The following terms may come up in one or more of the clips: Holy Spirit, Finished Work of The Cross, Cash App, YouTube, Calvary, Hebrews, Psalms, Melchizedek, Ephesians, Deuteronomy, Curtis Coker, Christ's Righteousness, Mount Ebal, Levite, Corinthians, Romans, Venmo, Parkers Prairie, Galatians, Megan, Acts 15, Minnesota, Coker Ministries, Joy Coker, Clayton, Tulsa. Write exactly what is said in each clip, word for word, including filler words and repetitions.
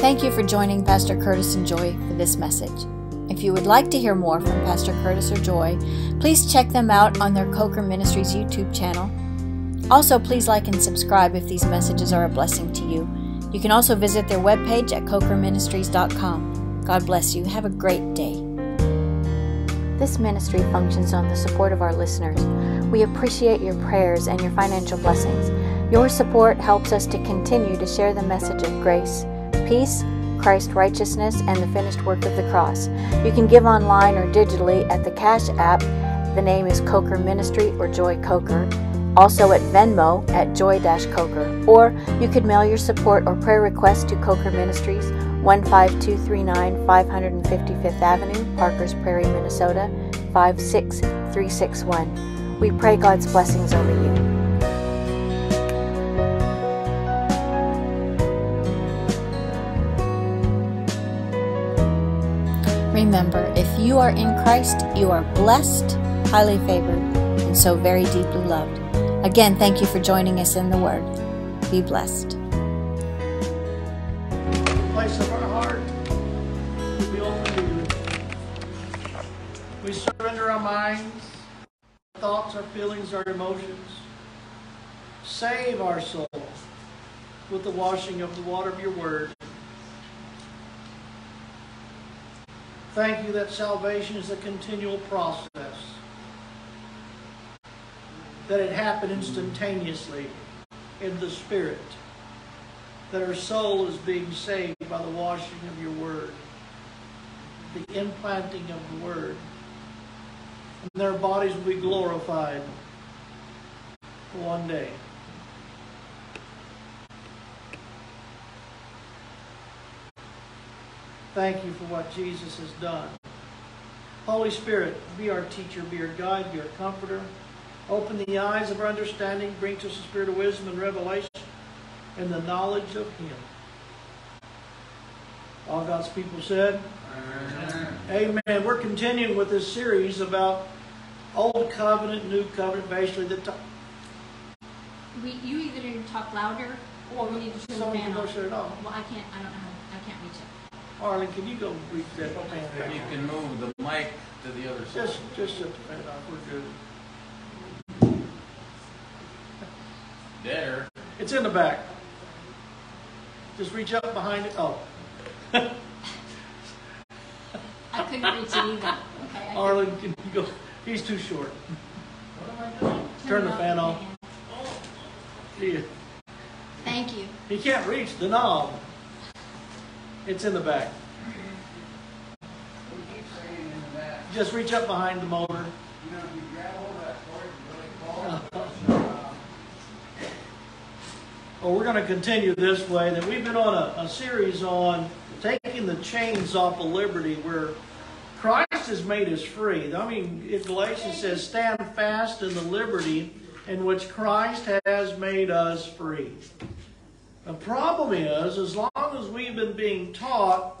Thank you for joining Pastor Curtis and Joy for this message. If you would like to hear more from Pastor Curtis or Joy, please check them out on their Coker Ministries YouTube channel. Also, please like and subscribe if these messages are a blessing to you. You can also visit their webpage at coker ministries dot com. God bless you. Have a great day. This ministry functions on the support of our listeners. We appreciate your prayers and your financial blessings. Your support helps us to continue to share the message of grace, peace, Christ's righteousness, and the finished work of the cross. You can give online or digitally at the Cash App. The name is Coker Ministry or Joy Coker. Also at Venmo at joy dash coker. Or you could mail your support or prayer request to Coker Ministries, one five two three nine five fifty-fifth Avenue, Parkers Prairie, Minnesota, five six three six one. We pray God's blessings over you. Remember, if you are in Christ, you are blessed, highly favored, and so very deeply loved. Again, thank you for joining us in the Word. Be blessed. The place of our heart will be open to you. We surrender our minds, our thoughts, our feelings, our emotions. Save our soul with the washing of the water of your Word. Thank you that salvation is a continual process, that it happened instantaneously in the Spirit, that our soul is being saved by the washing of your Word, the implanting of the Word, and their bodies will be glorified for one day. Thank you for what Jesus has done. Holy Spirit, be our teacher, be our guide, be our comforter. Open the eyes of our understanding, bring to us the spirit of wisdom and revelation and the knowledge of Him. All God's people said, Amen. Amen. We're continuing with this series about Old Covenant, New Covenant, basically the top. We, you either need to talk louder or we need to turn Someone the fan off. It off. Well, I can't, I don't know. Arlen, can you go read that? If you can move the mic to the other side. Just, just shut the fan off. We're good. There. It's in the back. Just reach up behind it. Oh. I couldn't reach it either. Okay, Arlen, can you go? He's too short. What am I doing? Turn, Turn the fan off. Oh. Yeah. Thank you. He can't reach the knob. It's in the back. Just reach up behind the motor. Well, we're going to continue this way. That we've been on a, a series on taking the chains off of liberty, where Christ has made us free. I mean, if Galatians says, "Stand fast in the liberty in which Christ has made us free." The problem is, as long as we've been being taught,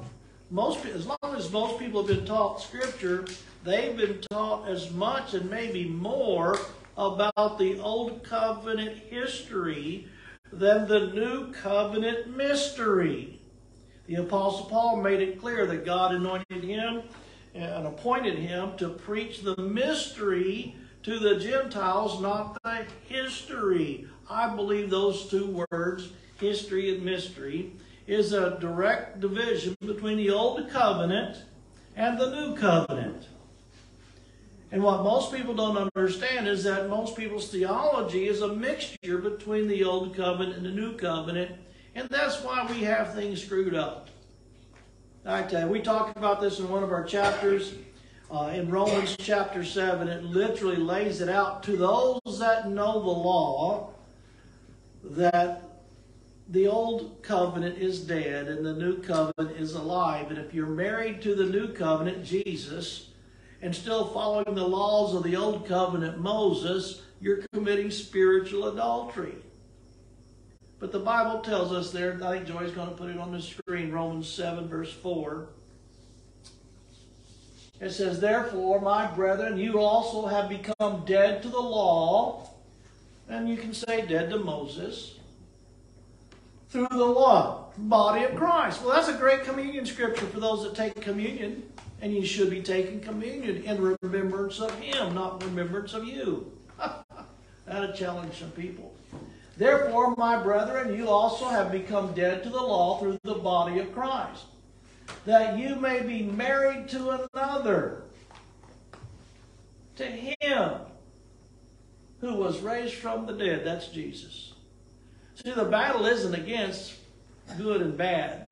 most as long as most people have been taught Scripture, they've been taught as much and maybe more about the Old Covenant history than the New Covenant mystery. The Apostle Paul made it clear that God anointed him and appointed him to preach the mystery to the Gentiles, not the history. I believe those two words, history and mystery, is a direct division between the Old Covenant and the New Covenant. And what most people don't understand is that most people's theology is a mixture between the Old Covenant and the New Covenant, and that's why we have things screwed up. I tell you, we talked about this in one of our chapters, uh, in Romans chapter seven. It literally lays it out to those that know the law, that the Old Covenant is dead and the New Covenant is alive. And if you're married to the New Covenant, Jesus, and still following the laws of the Old Covenant, Moses, you're committing spiritual adultery. But the Bible tells us there, and I think Joy's going to put it on the screen, Romans seven, verse four. It says, "Therefore, my brethren, you also have become dead to the law." And you can say dead to Moses. through the law, body of Christ. Well, that's a great communion scripture for those that take communion. And you should be taking communion in remembrance of him, not remembrance of you. That'll challenge some people. Therefore, my brethren, you also have become dead to the law through the body of Christ, that you may be married to another, to him who was raised from the dead. That's Jesus. See, the battle isn't against good and bad.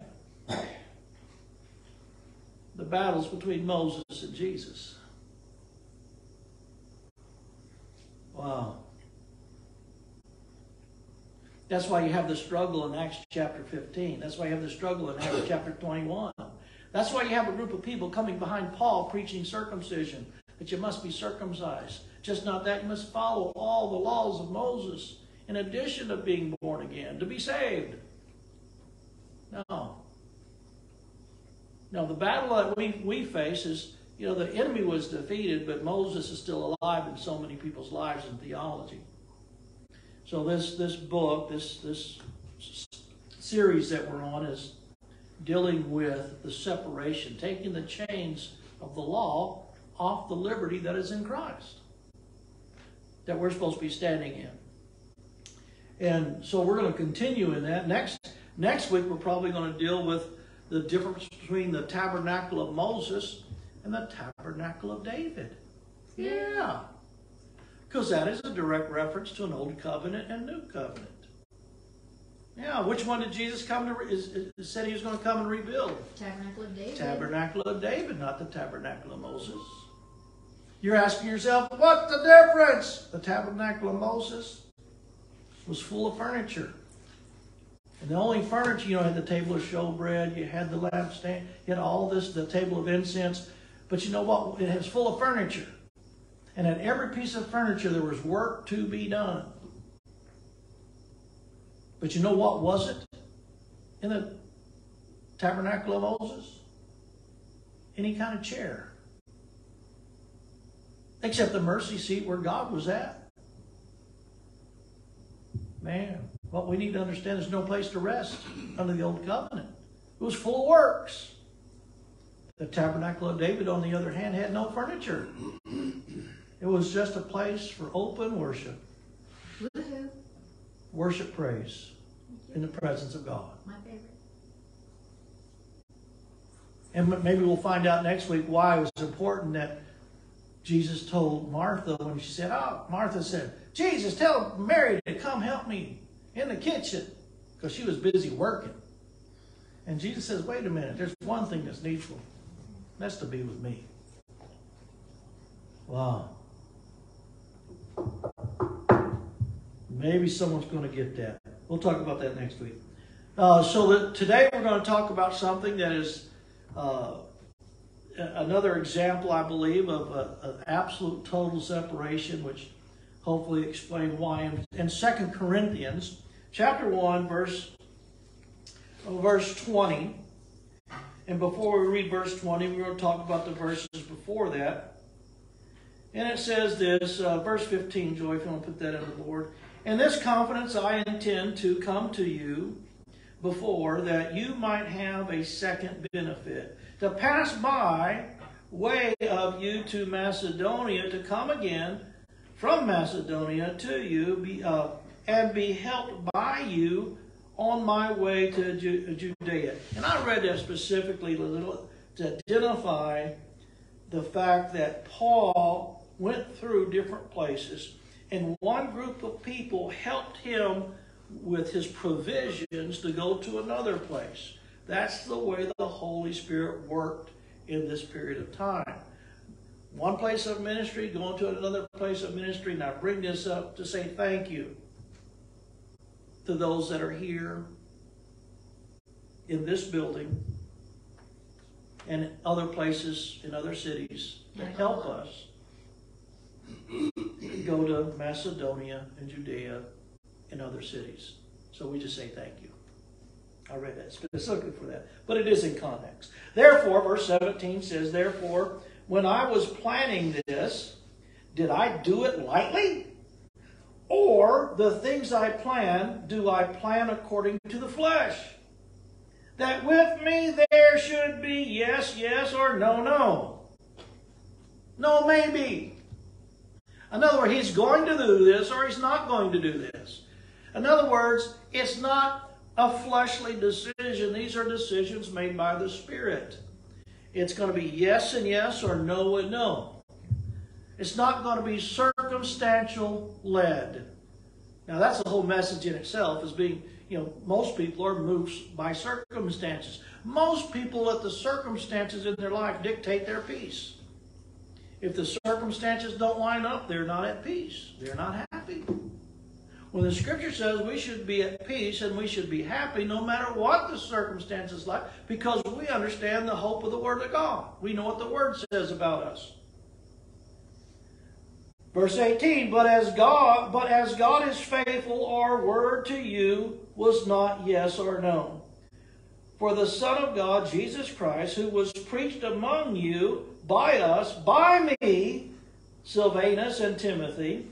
The battle's between Moses and Jesus. Wow. That's why you have the struggle in Acts chapter fifteen. That's why you have the struggle in Acts chapter twenty-one. That's why you have a group of people coming behind Paul preaching circumcision, that you must be circumcised. Just not that, you must follow all the laws of Moses in addition to being born again, to be saved. No. No, the battle that we, we face is, you know, the enemy was defeated, but Moses is still alive in so many people's lives in theology. So this, this book, this, this series that we're on is dealing with the separation, taking the chains of the law off the liberty that is in Christ, that we're supposed to be standing in. And so we're going to continue in that. Next, next week, we're probably going to deal with the difference between the tabernacle of Moses and the tabernacle of David. Yeah. Because that is a direct reference to an old covenant and new covenant. Yeah, which one did Jesus come to? Re is, is, said he was going to come and rebuild? Tabernacle of David. Tabernacle of David, not the tabernacle of Moses. You're asking yourself, what's the difference? The tabernacle of Moses was full of furniture, and the only furniture, you know, had the table of showbread, you had the lampstand, you had all this, the table of incense. But you know what? It was full of furniture. And at every piece of furniture, there was work to be done. But you know what wasn't in the tabernacle of Moses? Any kind of chair. Except the mercy seat where God was at. Man, what we need to understand is no place to rest under the old covenant. It was full of works. The tabernacle of David, on the other hand, had no furniture. It was just a place for open worship. Woo-hoo. Worship, praise in the presence of God. My favorite. And maybe we'll find out next week why it was important that Jesus told Martha when she said, oh, Martha said, Jesus, tell Mary to come help me in the kitchen, because she was busy working. And Jesus says, wait a minute, there's one thing that's needful. That's to be with me. Wow. Maybe someone's going to get that. We'll talk about that next week. Uh, so that today we're going to talk about something that is uh, another example, I believe, of an absolute total separation, which hopefully explain why. In Second Corinthians chapter one, verse, oh, verse twenty, and before we read verse twenty, we're going to talk about the verses before that. And it says this, uh, verse fifteen, Joy, if you want to put that in the board. In this confidence I intend to come to you before, that you might have a second benefit, to pass by way of you to Macedonia, to come again from Macedonia to you, be, uh, and be helped by you on my way to Ju Judea. And I read that specifically to identify the fact that Paul went through different places, and one group of people helped him with his provisions to go to another place. That's the way the Holy Spirit worked in this period of time. One place of ministry, going to another place of ministry. And I bring this up to say thank you to those that are here in this building and other places in other cities that help us go to Macedonia and Judea and other cities. So we just say thank you. I read that specifically for that, but it is in context. Therefore, verse seventeen says, therefore, when I was planning this, did I do it lightly? Or the things I plan, do I plan according to the flesh? That with me there should be yes, yes, or no, no. No, maybe. In other words, he's going to do this or he's not going to do this. In other words, it's not a fleshly decision. These are decisions made by the Spirit. It's going to be yes and yes or no and no. It's not going to be circumstantial led. Now that's the whole message in itself, is being, you know, most people are moved by circumstances. Most people let the circumstances in their life dictate their peace. If the circumstances don't line up, they're not at peace. They're not happy. When the Scripture says we should be at peace and we should be happy no matter what the circumstances like, because we understand the hope of the Word of God. We know what the Word says about us. Verse eighteen, but as God, but as God is faithful, our word to you was not yes or no. For the Son of God, Jesus Christ, who was preached among you by us, by me, Silvanus and Timothy,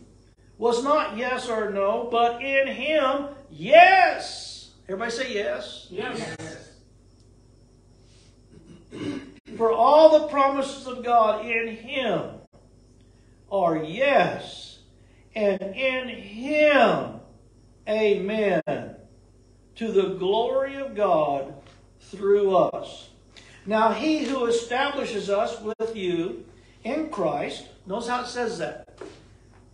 was not yes or no, but in him, yes. Everybody say yes. Yes. For all the promises of God in him are yes, and in him, amen, to the glory of God through us. Now he who establishes us with you in Christ, notice how it says that.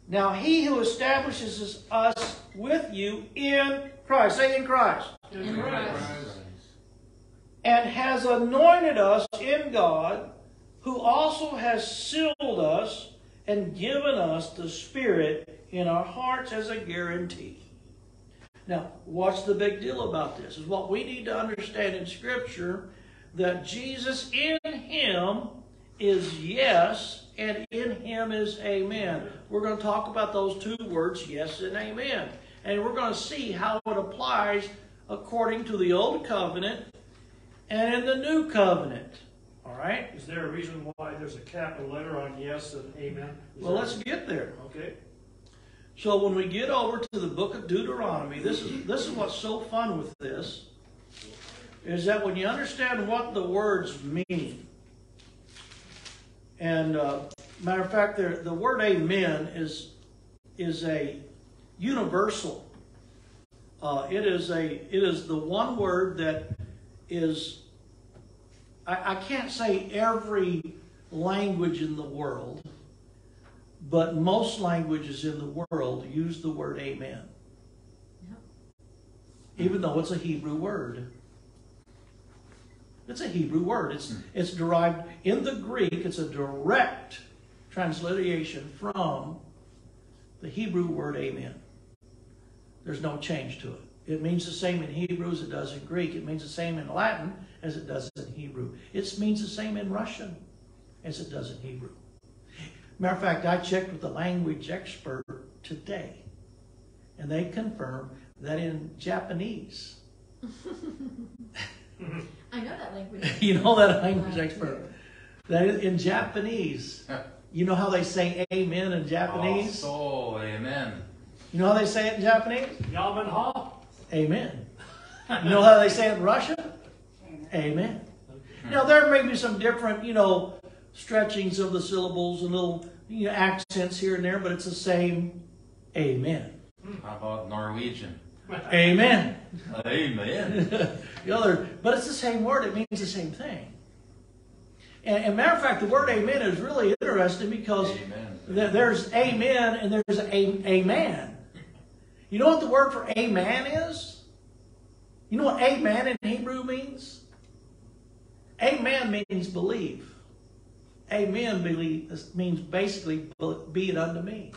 Now he who establishes us with you in Christ, say in Christ. In Christ. And has anointed us in God, who also has sealed us and given us the Spirit in our hearts as a guarantee. Now, what's the big deal about this? Is what we need to understand in Scripture, that Jesus in him is yes, and in him is amen. We're going to talk about those two words, yes and amen. And we're going to see how it applies according to the Old Covenant and in the New Covenant. All right. Is there a reason why there's a capital letter on yes and amen? Is well, let's get there. Okay. So when we get over to the book of Deuteronomy, this is this is what's so fun with this, is that when you understand what the words mean, and uh, matter of fact, the word amen is is a universal. Uh, it is a it is the one word that is. I can't say every language in the world, but most languages in the world use the word amen. Yep. Even though it's a Hebrew word. It's a Hebrew word. It's, it's derived in the Greek. It's a direct transliteration from the Hebrew word amen. There's no change to it. It means the same in Hebrew as it does in Greek. It means the same in Latin as it does in Hebrew. It means the same in Russian as it does in Hebrew. Matter of fact, I checked with a language expert today, and they confirmed that in Japanese. I know that language. You know that language expert. That in Japanese, you know how they say amen in Japanese? Oh, so amen. You know how they say it in Japanese? Yamen ha. Amen. You know how they say it in Russia? Amen. Amen. Now, there may be some different, you know, stretchings of the syllables and little, you know, accents here and there, but it's the same amen. How about Norwegian? Amen. Amen. The other, but it's the same word. It means the same thing. And, and matter of fact, the word amen is really interesting, because amen. Th there's amen and there's a amen. You know what the word for amen is? You know what amen in Hebrew means? Amen means believe. Amen believe, means basically be it unto me.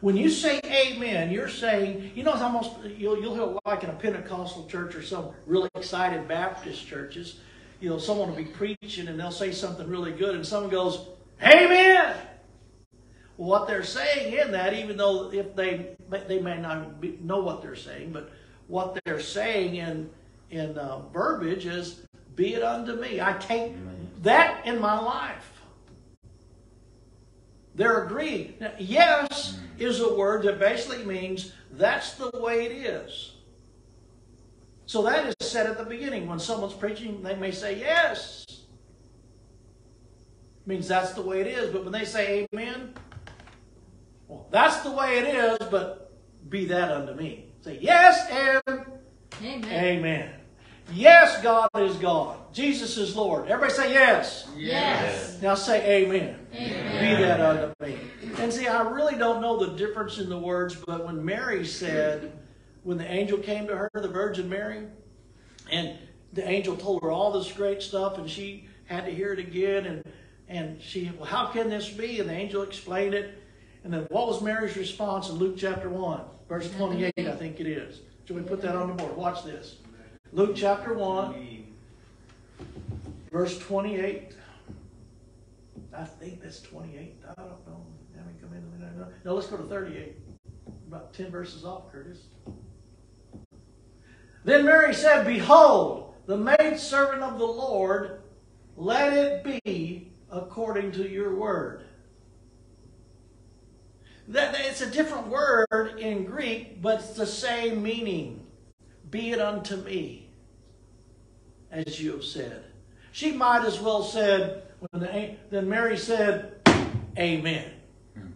When you say amen, you're saying, you know, it's almost, you'll, you'll hear like in a Pentecostal church or some really excited Baptist churches, you know, someone will be preaching and they'll say something really good and someone goes, amen! What they're saying in that, even though if they they may not be, know what they're saying, but what they're saying in in uh, verbiage is, "Be it unto me." I take that in my life. They're agreed. Now, yes is a word that basically means that's the way it is. So that is said at the beginning. When someone's preaching, they may say yes. It means that's the way it is. But when they say amen, well, that's the way it is, but be that unto me. Say yes and amen. Amen. Yes, God is God. Jesus is Lord. Everybody say yes. Yes. Yes. Now say amen. Amen. Be that unto me. And see, I really don't know the difference in the words, but when Mary said, when the angel came to her, the Virgin Mary, and the angel told her all this great stuff, and she had to hear it again, and, and she, well, how can this be? And the angel explained it. And then what was Mary's response in Luke chapter one, verse twenty-eight, I think it is. Should we put that on the board? Watch this. Luke chapter one, verse twenty-eight. I think that's twenty-eight. I don't know. Come in. No, let's go to thirty-eight. About ten verses off, Curtis. Then Mary said, "Behold, the maidservant of the Lord, let it be according to your word." That, it's a different word in Greek, but it's the same meaning. Be it unto me, as you have said. She might as well said, when the, then Mary said, amen. Hmm.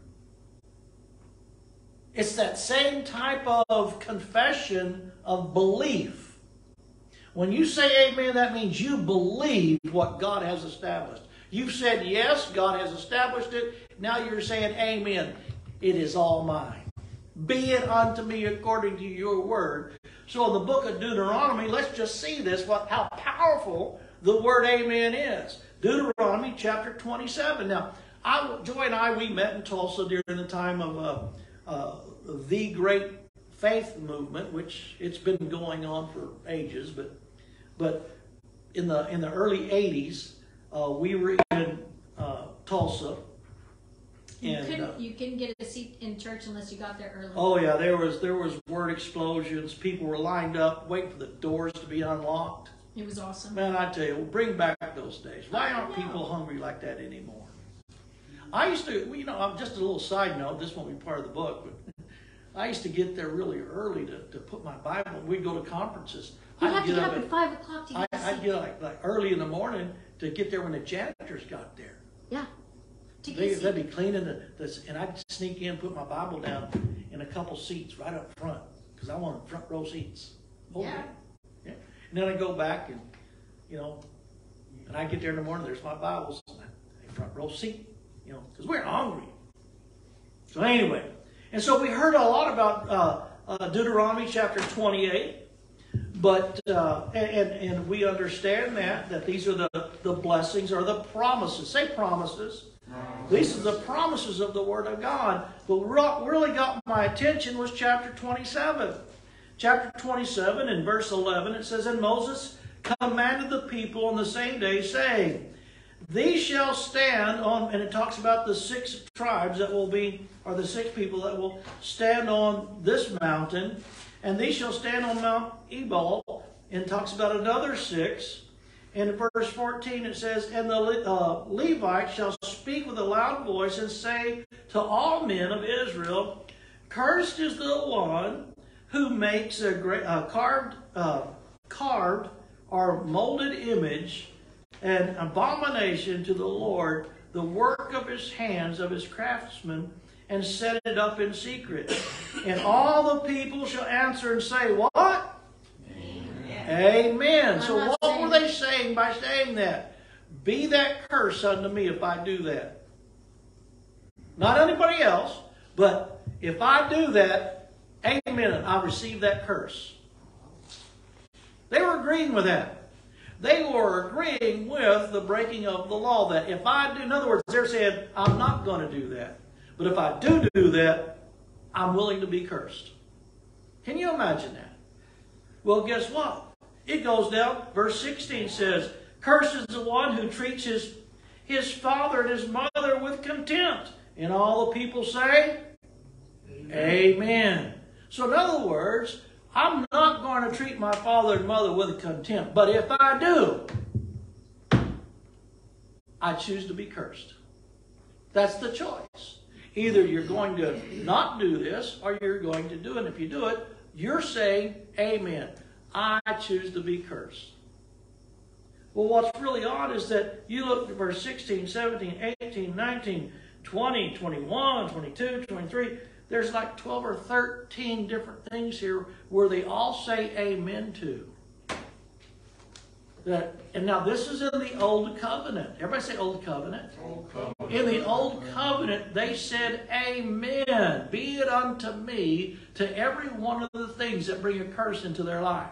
It's that same type of confession of belief. When you say amen, that means you believe what God has established. You've said yes, God has established it. Now you're saying amen. It is all mine. Be it unto me according to your word. So in the book of Deuteronomy, let's just see this, what, how powerful the word amen is. Deuteronomy chapter twenty-seven. Now, I, Joy and I, we met in Tulsa during the time of uh, uh, the Great Faith Movement, which it's been going on for ages, but but in the, in the early eighties, uh, we were in uh, Tulsa. You, and, couldn't, uh, you couldn't get a seat in church unless you got there early. Oh yeah, there was there was word explosions. People were lined up, waiting for the doors to be unlocked. It was awesome. Man, I tell you, we'll bring back those days. Why aren't people hungry like that anymore? I used to, you know, I'm just a little side note. This won't be part of the book, but I used to get there really early to, to put my Bible. We'd go to conferences. You have to get up at five o'clock to get a seat. I'd get like, like early in the morning to get there when the janitors got there. Yeah. They, they'd be cleaning the, the, and I'd sneak in, put my Bible down in a couple seats right up front because I wanted front row seats. Hold yeah. yeah. And then I go back and, you know, and I get there in the morning, there's my Bibles, a front row seat, you know, because we're hungry. So anyway, and so we heard a lot about uh, uh, Deuteronomy chapter twenty-eight, but, uh, and, and we understand that, that these are the, the blessings or the promises. Say promises. These are the promises of the Word of God. But what really got my attention was chapter twenty-seven. Chapter twenty-seven in verse eleven, it says, "And Moses commanded the people on the same day, saying, These shall stand on," and it talks about the six tribes that will be, or the six people that will stand on this mountain, "and these shall stand on Mount Ebal," and it talks about another six. And in verse fourteen it says, "And the uh, Levite shall speak with a loud voice and say to all men of Israel, Cursed is the one who makes a, great, a carved, uh, carved or molded image, an abomination to the Lord, the work of his hands, of his craftsmen, and set it up in secret. And all the people shall answer and say," what? Amen. I'm so what were they saying by saying that? Be that curse unto me if I do that. Not anybody else, but if I do that, amen, I receive that curse. They were agreeing with that. They were agreeing with the breaking of the law. That if I do, in other words, they're saying, I'm not going to do that. But if I do do that, I'm willing to be cursed. Can you imagine that? Well, guess what? It goes down, verse sixteen says, "Cursed is the one who treats his, his father and his mother with contempt." And all the people say, Amen. Amen. So in other words, I'm not going to treat my father and mother with contempt. But if I do, I choose to be cursed. That's the choice. Either you're going to not do this or you're going to do it. And if you do it, you're saying, amen, I choose to be cursed. Well, what's really odd is that you look at verse sixteen, seventeen, eighteen, nineteen, twenty, twenty-one, twenty-two, twenty-three. There's like twelve or thirteen different things here where they all say amen to. That, and now this is in the Old Covenant. Everybody say Old Covenant. Old Covenant. In the Old Covenant, they said, amen, be it unto me, to every one of the things that bring a curse into their life.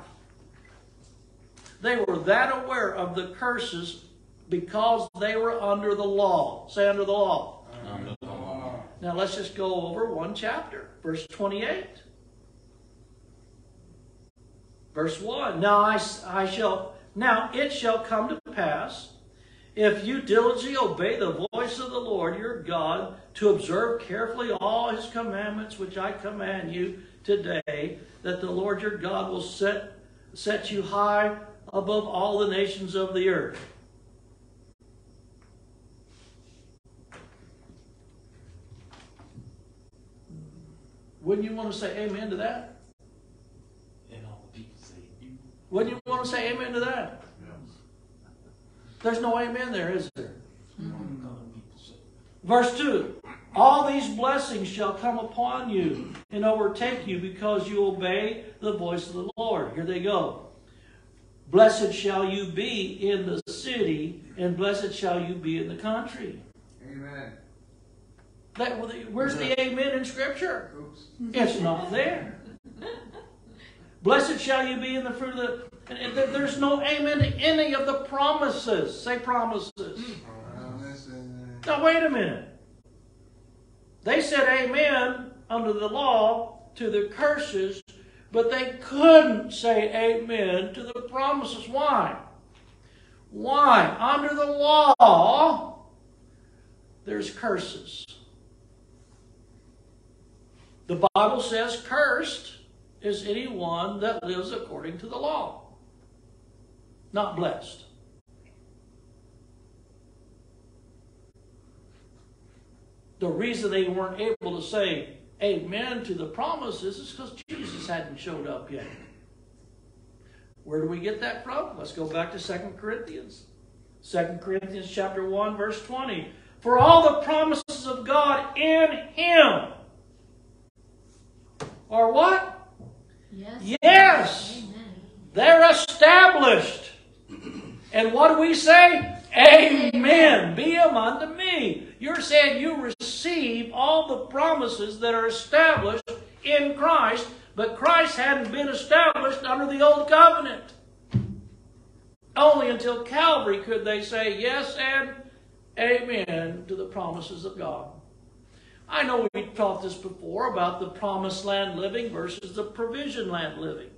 They were that aware of the curses because they were under the law. Say, under the law. Under the law. Now, let's just go over one chapter. Verse twenty-eight. Verse one. Now, I, I shall... Now it shall come to pass, if you diligently obey the voice of the Lord your God, to observe carefully all his commandments which I command you today, that the Lord your God will set, set you high above all the nations of the earth. Wouldn't you want to say amen to that? Wouldn't you want to say amen to that? Yes. There's no amen there, is there? Mm-hmm. Verse two. All these blessings shall come upon you and overtake you because you obey the voice of the Lord. Here they go. Blessed shall you be in the city, and blessed shall you be in the country. Amen. That, where's yeah. the amen in Scripture? Oops. It's not there. Blessed shall you be in the fruit of the... And there's no amen to any of the promises. Say promises. Promises. Now wait a minute. They said amen under the law to the curses, but they couldn't say amen to the promises. Why? Why? Under the law, there's curses. The Bible says cursed is anyone that lives according to the law. Not blessed. The reason they weren't able to say amen to the promises is because Jesus hadn't showed up yet. Where do we get that from? Let's go back to Second Corinthians. Second Corinthians chapter one, verse twenty. For all the promises of God in him are what? Yes, yes. They're established. And what do we say? Amen. Amen. Be them unto me. You're saying you receive all the promises that are established in Christ, but Christ hadn't been established under the Old Covenant. Only until Calvary could they say yes and amen to the promises of God. I know we've taught this before about the promised land living versus the provision land living.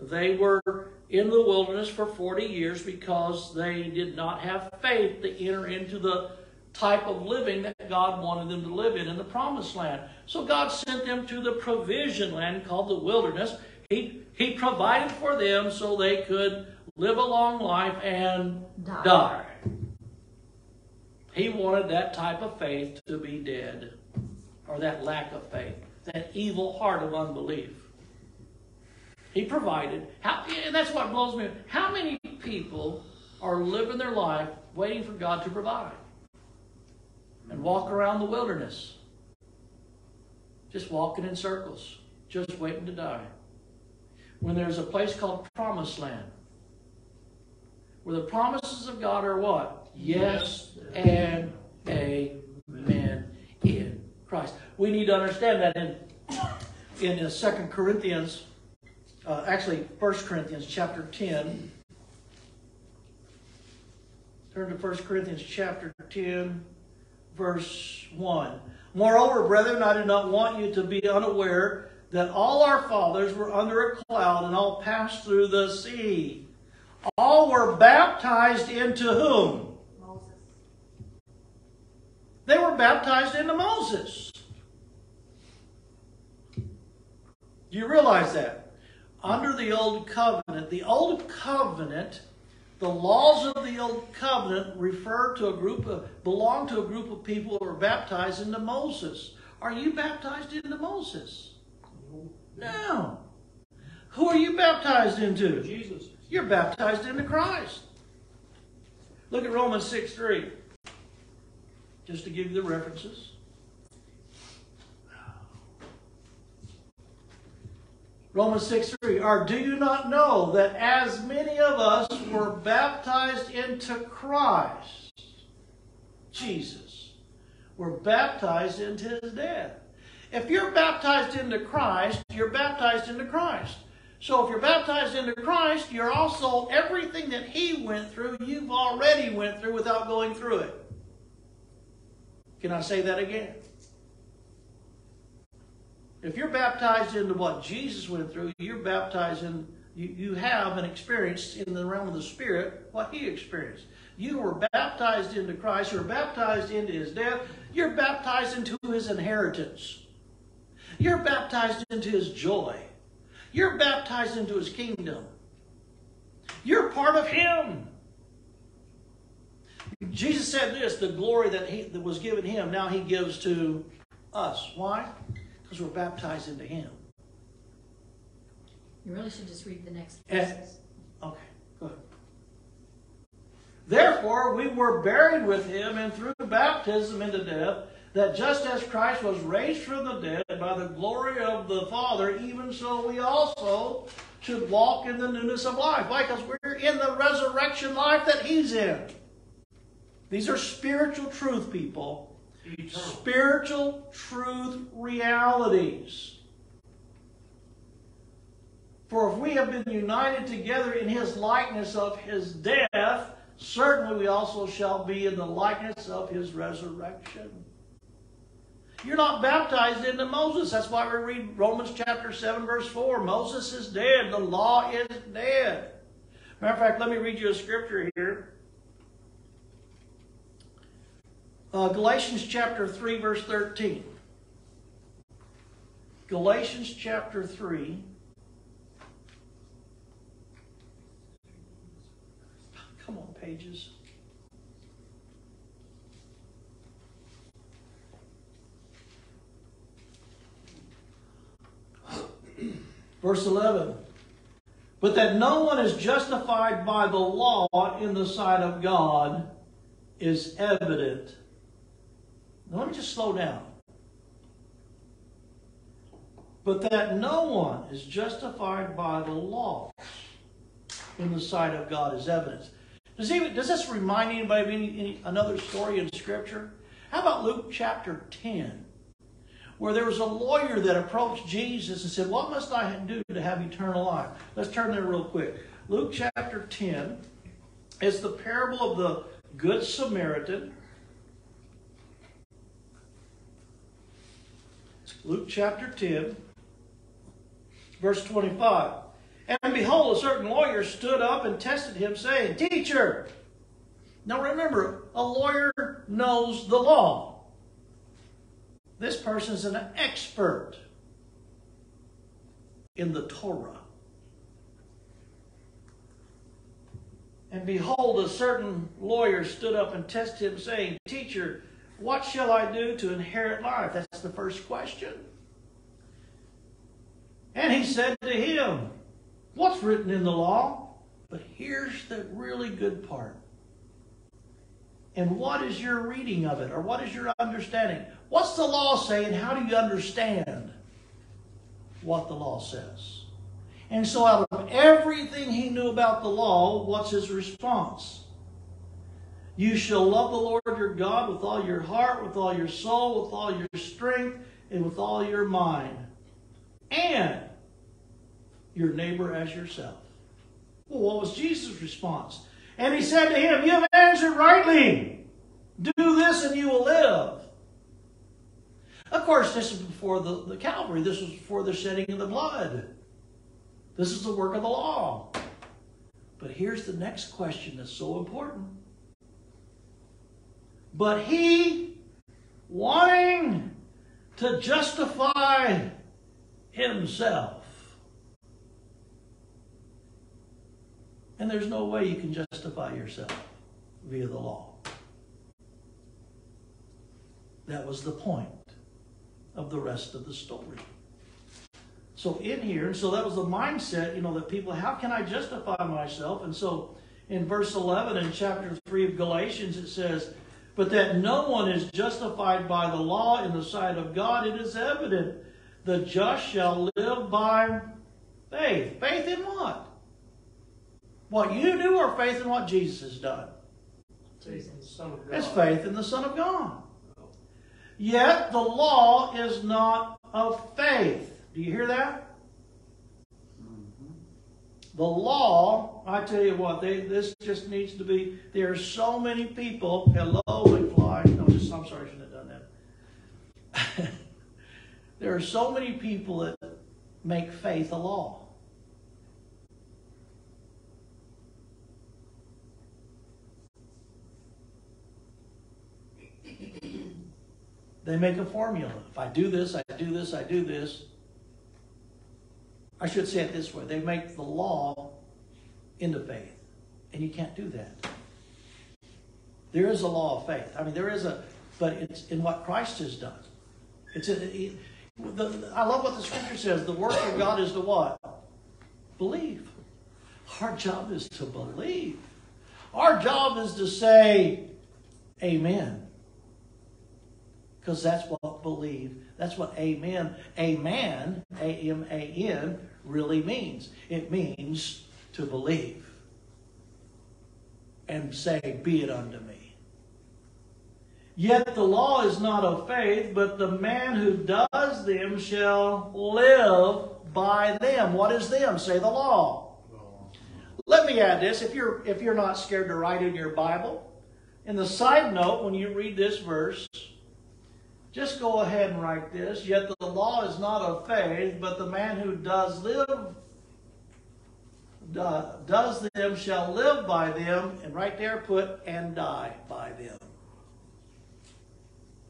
They were in the wilderness for forty years because they did not have faith to enter into the type of living that God wanted them to live in, in the promised land. So God sent them to the provision land called the wilderness. He, he provided for them so they could live a long life and die. die. He wanted that type of faith to be dead, or that lack of faith, that evil heart of unbelief. He provided. How, and that's what blows me. How many people are living their life waiting for God to provide and walk around the wilderness, just walking in circles, just waiting to die? When there's a place called Promised Land, where the promises of God are what? Yes and amen in Christ. We need to understand that in, in Second Corinthians, uh, actually First Corinthians chapter ten. Turn to First Corinthians chapter ten, verse one. Moreover, brethren, I do not want you to be unaware that all our fathers were under a cloud and all passed through the sea. All were baptized into whom? They were baptized into Moses. Do you realize that? Under the Old Covenant, the Old Covenant The laws of the Old Covenant refer to a group of, belong to a group of people who are baptized into Moses. Are you baptized into Moses? No. Who are you baptized into? Jesus. You're baptized into Christ. Look at Romans six three. Just to give you the references. Romans six three, or do you not know that as many of us were baptized into Christ, Jesus, were baptized into his death? If you're baptized into Christ, you're baptized into Christ. So if you're baptized into Christ, you're also, everything that he went through, you've already went through without going through it. Can I say that again? If you're baptized into what Jesus went through, you're baptized in, you, you have and experienced in the realm of the Spirit what he experienced. You were baptized into Christ. You're baptized into his death. You're baptized into his inheritance. You're baptized into his joy. You're baptized into his kingdom. You're part of him. Jesus said this, the glory that, he, that was given him, now he gives to us. Why? Because we're baptized into him. You really should just read the next verses. Okay, go ahead. Therefore, we were buried with him and through baptism into death, that just as Christ was raised from the dead by the glory of the Father, even so we also should walk in the newness of life. Why? Because we're in the resurrection life that he's in. These are spiritual truth, people. Spiritual truth realities. For if we have been united together in his likeness of his death, certainly we also shall be in the likeness of his resurrection. You're not baptized into Moses. That's why we read Romans chapter seven, verse four. Moses is dead. The law is dead. Matter of fact, let me read you a scripture here. Uh, Galatians chapter three, verse thirteen. Galatians chapter three. Come on, pages. Verse eleven. But that no one is justified by the law in the sight of God is evident. Now, let me just slow down. But that no one is justified by the law in the sight of God is evidence. Does, even, does this remind anybody of any, any, another story in Scripture? How about Luke chapter ten, where there was a lawyer that approached Jesus and said, what must I do to have eternal life? Let's turn there real quick. Luke chapter ten is the parable of the Good Samaritan. Luke chapter ten, verse twenty-five. And behold, a certain lawyer stood up and tested him, saying, Teacher! Now remember, a lawyer knows the law. This person's an expert in the Torah. And behold, a certain lawyer stood up and tested him, saying, Teacher, what shall I do to inherit life? That's the first question. And he said to him, what's written in the law? But here's the really good part. And what is your reading of it? Or what is your understanding? What's the law saying? How do you understand what the law says? And so out of everything he knew about the law, what's his response? You shall love the Lord your God with all your heart, with all your soul, with all your strength, and with all your mind. And your neighbor as yourself. Well, what was Jesus' response? And he said to him, you have answered rightly. Do this and you will live. Of course, this is before the, the Calvary. This was before the shedding of the blood. This is the work of the law. But here's the next question that's so important. But he, wanting to justify himself, And there's no way you can justify yourself via the law. That was the point of the rest of the story. So in here, and so that was the mindset, you know, that people, how can I justify myself? And so in verse eleven in chapter three of Galatians, it says, but that no one is justified by the law in the sight of God, it is evident. The just shall live by faith. Faith in what? What you do, or faith in what Jesus has done? Faith in the Son of God. It's faith in the Son of God. Yet the law is not of faith. Do you hear that? Mm-hmm. The law, I tell you what, they, this just needs to be, there are so many people, hello, McFly. No, just, I'm sorry, I shouldn't have done that. There are so many people that make faith a law. They make a formula. If I do this, I do this, I do this. I should say it this way. They make the law into faith. And you can't do that. There is a law of faith. I mean, there is a, but it's in what Christ has done. It's a, it, the, I love what the scripture says. The work of God is to what? Believe. Our job is to believe. Our job is to say, amen. Because that's what believe, that's what amen, amen, A M A N, really means. It means to believe and say, be it unto me. Yet the law is not of faith, but the man who does them shall live by them. What is them? Say the law. Let me add this. If you're, if you're not scared to write in your Bible, in the side note, when you read this verse, just go ahead and write this. Yet the law is not of faith, but the man who does live, does them shall live by them. And right there put, and die by them.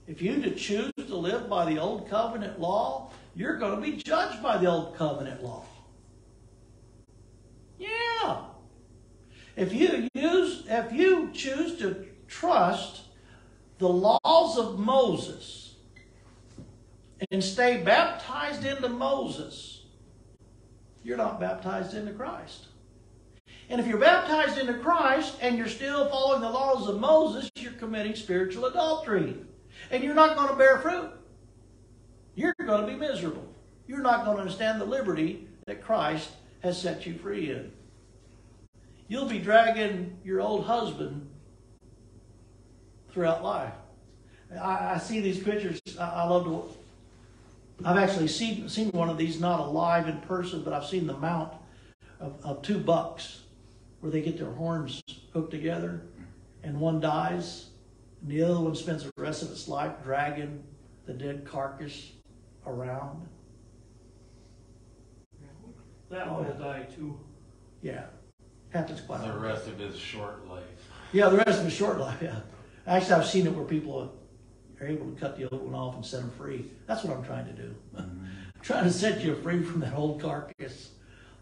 If you to choose to live by the old covenant law, you're going to be judged by the old covenant law. Yeah. If you use, if you choose to trust the laws of Moses, and stay baptized into Moses, you're not baptized into Christ. And if you're baptized into Christ and you're still following the laws of Moses, you're committing spiritual adultery. And you're not going to bear fruit. You're going to be miserable. You're not going to understand the liberty that Christ has set you free in. You'll be dragging your old husband throughout life. I, I see these pictures. I, I love to... I've actually seen, seen one of these, not alive in person, but I've seen the mount of, of two bucks where they get their horns hooked together and one dies and the other one spends the rest of its life dragging the dead carcass around. That one will die too. Yeah. Happens quite often. The rest of his short life. Yeah, the rest of his short life, yeah. Actually, I've seen it where people have, are able to cut the old one off and set them free. That's what I'm trying to do. I'm trying to set you free from that old carcass.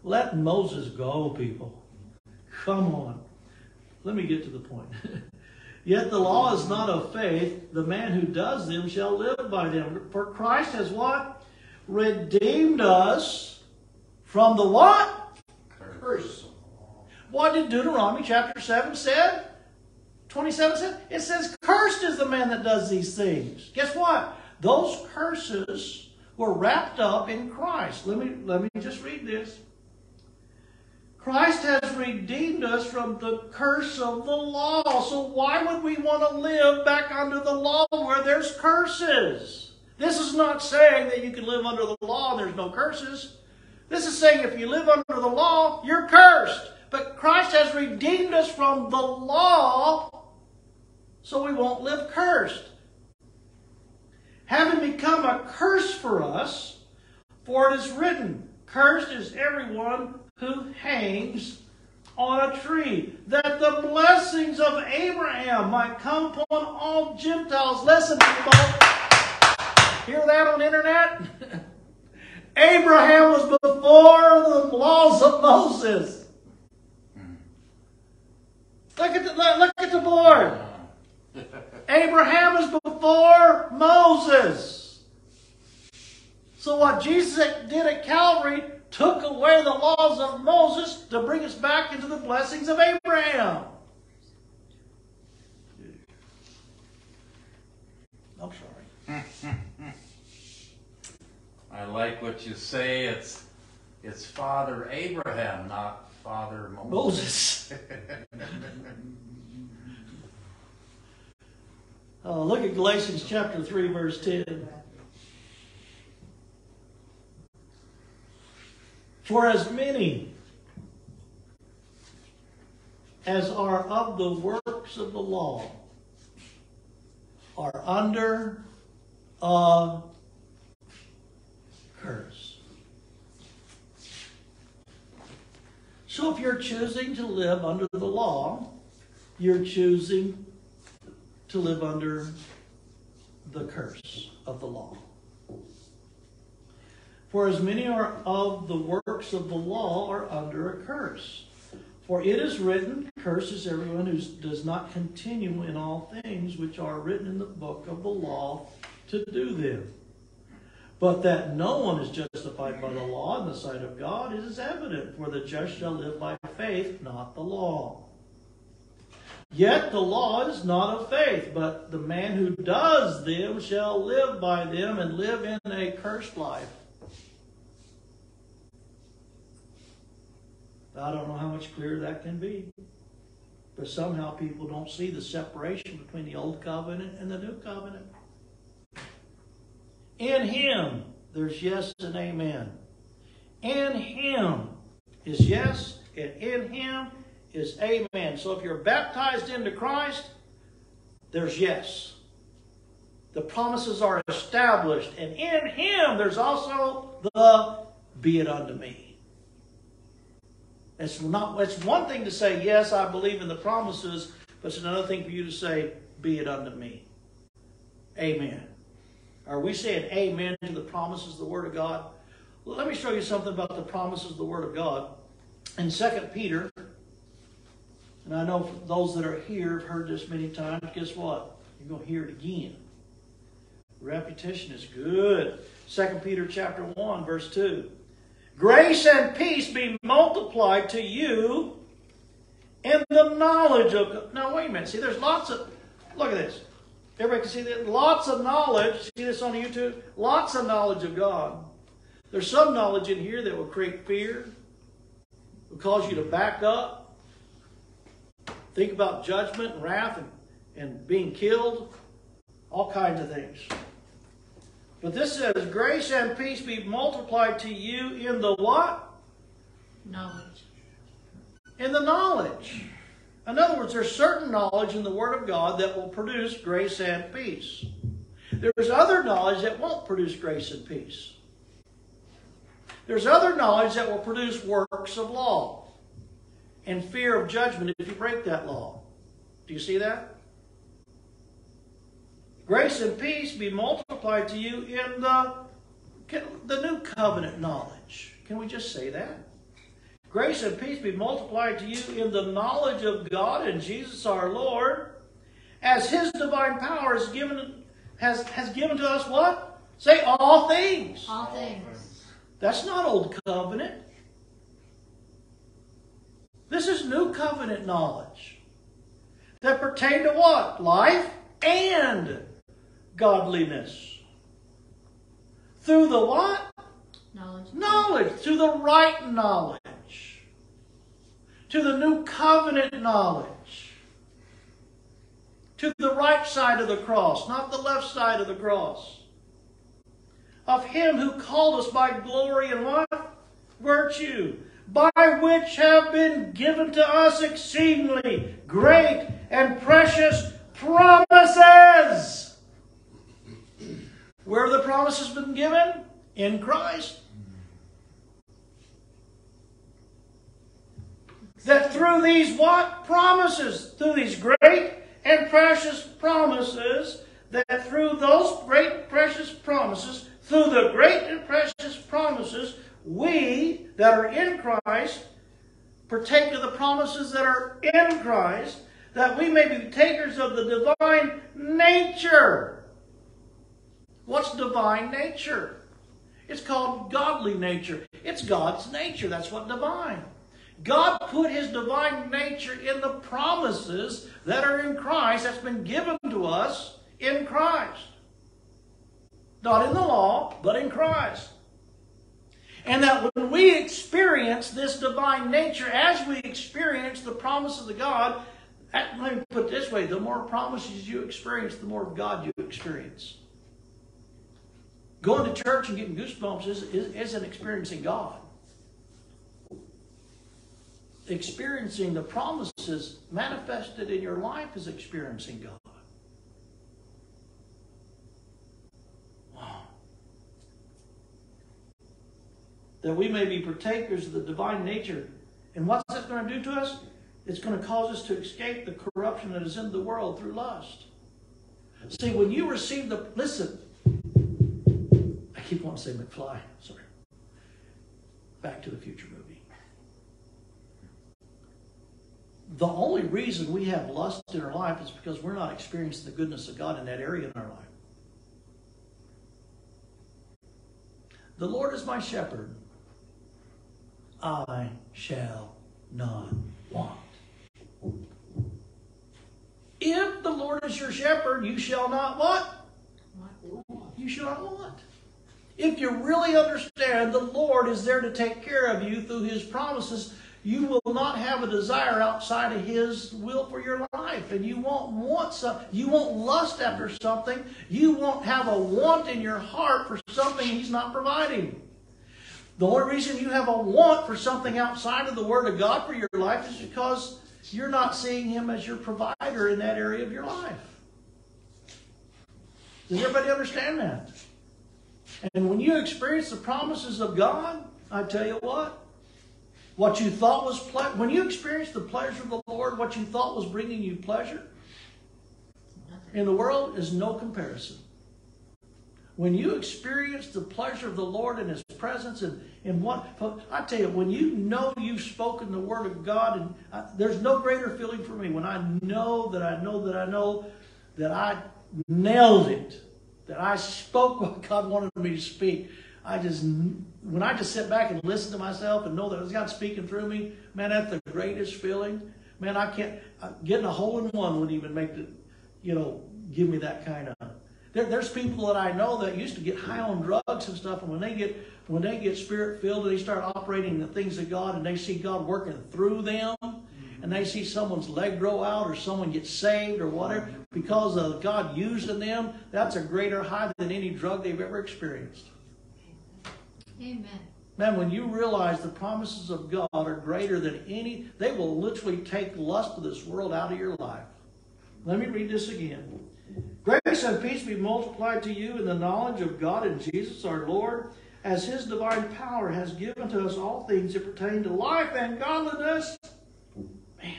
Let Moses go, people. Come on. Let me get to the point. Yet the law is not of faith. The man who does them shall live by them. For Christ has what? Redeemed us from the what? Curse. What did Deuteronomy chapter seven say? twenty-seven says, it says, cursed is the man that does these things. Guess what? Those curses were wrapped up in Christ. Let me, let me just read this. Christ has redeemed us from the curse of the law. So why would we want to live back under the law where there's curses? This is not saying that you can live under the law and there's no curses. This is saying if you live under the law, you're cursed. But Christ has redeemed us from the law, so we won't live cursed. Having become a curse for us, for it is written, cursed is everyone who hangs on a tree, that the blessings of Abraham might come upon all Gentiles. Listen, people. Hear that on the internet? Abraham was before the laws of Moses. Look at the, look at the board. Abraham is before Moses. So what Jesus did at Calvary took away the laws of Moses to bring us back into the blessings of Abraham. I'm sorry. I like what you say. It's it's Father Abraham, not Father Moses. Moses. Uh, look at Galatians chapter three, verse ten. For as many as are of the works of the law are under a curse. So if you're choosing to live under the law, you're choosing to live under the curse of the law. For as many are of the works of the law are under a curse. For it is written, cursed is everyone who does not continue in all things which are written in the book of the law to do them. But that no one is justified by the law in the sight of God, it is evident, for the just shall live by faith, not the law. Yet the law is not of faith, but the man who does them shall live by them, and live in a cursed life. I don't know how much clearer that can be. But somehow people don't see the separation between the old covenant and the new covenant. In him, there's yes and amen. In him is yes, and in him is amen. So if you're baptized into Christ, there's yes. The promises are established. And in him, there's also the be it unto me. It's not. It's one thing to say, yes, I believe in the promises, but it's another thing for you to say, be it unto me. Amen. Are we saying amen to the promises of the Word of God? Well, let me show you something about the promises of the Word of God. In Second Peter, and I know those that are here have heard this many times, guess what? You're going to hear it again. Repetition is good. Second Peter chapter one, verse two. Grace and peace be multiplied to you in the knowledge of God. Now, wait a minute. See, there's lots of... Look at this. Everybody can see that. Lots of knowledge. See this on YouTube? Lots of knowledge of God. There's some knowledge in here that will create fear, will cause you to back up, think about judgment and wrath and, and being killed, all kinds of things. But this says, grace and peace be multiplied to you in the what? Knowledge. In the knowledge. In other words, there's certain knowledge in the Word of God that will produce grace and peace. There's other knowledge that won't produce grace and peace. There's other knowledge that will produce works of law and fear of judgment if you break that law. Do you see that? Grace and peace be multiplied to you in the, the new covenant knowledge. Can we just say that? Grace and peace be multiplied to you in the knowledge of God and Jesus our Lord, as his divine power is given, has, has given to us what? Say all things. All things. That's not old covenant. This is new covenant knowledge that pertain to what? Life and godliness. Through the what? Knowledge. Knowledge. Through the right knowledge. To the new covenant knowledge. To the right side of the cross, not the left side of the cross. Of him who called us by glory and what? Virtue. By which have been given to us exceedingly great and precious promises. Where have the promises been given? In Christ. That through these what? Promises. Through these great and precious promises. That through those great precious promises. Through the great and precious promises. We that are in Christ. Partake of the promises that are in Christ. that we may be takers of the divine nature. What's divine nature? It's called godly nature. It's God's nature. That's what divine. God put his divine nature in the promises that are in Christ, that's been given to us in Christ. Not in the law, but in Christ. And that when we experience this divine nature, as we experience the promise of the God, let me put it this way, the more promises you experience, the more of God you experience. Going to church and getting goosebumps is, is, isn't experiencing God. Experiencing the promises manifested in your life is experiencing God. Wow. That we may be partakers of the divine nature. And what's that going to do to us? It's going to cause us to escape the corruption that is in the world through lust. See, when you receive the... Listen. I keep wanting to say McFly. Sorry. Back to the Future movie. The only reason we have lust in our life is because we're not experiencing the goodness of God in that area in our life. The Lord is my shepherd. I shall not want. If the Lord is your shepherd, you shall not what? You shall not want. If you really understand the Lord is there to take care of you through his promises, you will not have a desire outside of his will for your life. And you won't want some, you won't lust after something. You won't have a want in your heart for something he's not providing. The only reason you have a want for something outside of the Word of God for your life is because you're not seeing him as your provider in that area of your life. Does everybody understand that? And when you experience the promises of God, I tell you what, what you thought was pleasure, when you experience the pleasure of the Lord, what you thought was bringing you pleasure in the world is no comparison. When you experience the pleasure of the Lord in his presence, and, and what, I tell you, when you know you've spoken the word of God, and I, there's no greater feeling for me when I know that I know that I know that I nailed it, that I spoke what God wanted me to speak. I just, when I just sit back and listen to myself and know that it's God speaking through me, man, that's the greatest feeling. Man, I can't, getting a hole in one wouldn't even make the, you know, give me that kind of, there, there's people that I know that used to get high on drugs and stuff, and when they get, when they get spirit-filled and they start operating the things of God and they see God working through them, and they see someone's leg grow out or someone get saved or whatever, because of God using them, that's a greater high than any drug they've ever experienced. Amen. Man, when you realize the promises of God are greater than any, they will literally take lust of this world out of your life. Let me read this again. Grace and peace be multiplied to you in the knowledge of God and Jesus our Lord, as his divine power has given to us all things that pertain to life and godliness. Man.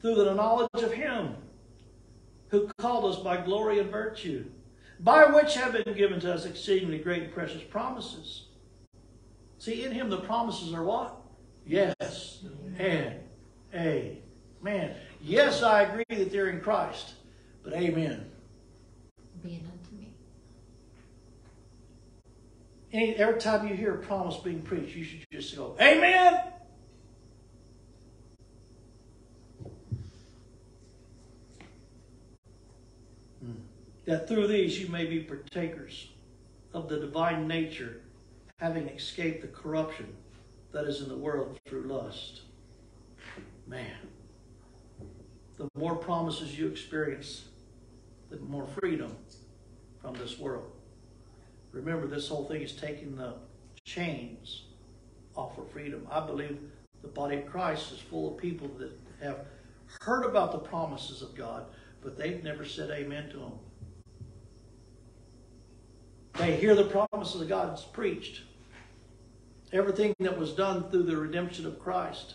Through the knowledge of him who called us by glory and virtue, by which have been given to us exceedingly great and precious promises. See, in him the promises are what? Yes. Amen. And amen. Yes, I agree that they're in Christ, but amen. Be it unto me. Any, every time you hear a promise being preached, you should just go, amen. That through these you may be partakers of the divine nature, having escaped the corruption that is in the world through lust. Man, the more promises you experience, the more freedom from this world. Remember, this whole thing is taking the chains off for freedom. I believe the body of Christ is full of people that have heard about the promises of God, but they've never said amen to them. They hear the promises of God preached. Everything that was done through the redemption of Christ.